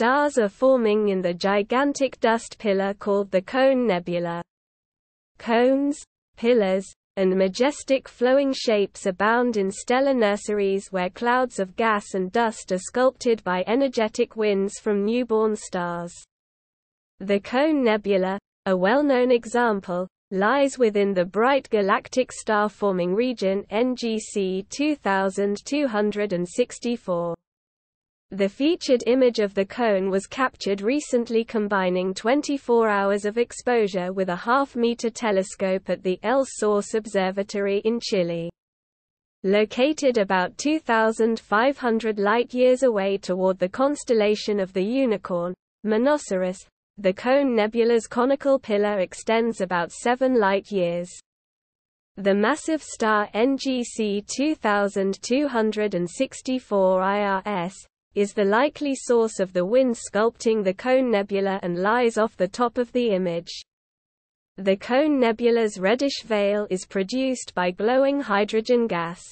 stars are forming in the gigantic dust pillar called the Cone Nebula. Cones, pillars, and majestic flowing shapes abound in stellar nurseries where clouds of gas and dust are sculpted by energetic winds from newborn stars. The Cone Nebula, a well-known example, lies within the bright galactic star-forming region NGC 2264. The featured image of the cone was captured recently combining 24 hours of exposure with a half-meter telescope at the El Source Observatory in Chile. Located about 2,500 light-years away toward the constellation of the unicorn, Monoceros, the Cone Nebula's conical pillar extends about 7 light-years. The massive star NGC 2264 IRS is the likely source of the wind sculpting the Cone Nebula and lies off the top of the image. The Cone Nebula's reddish veil is produced by glowing hydrogen gas.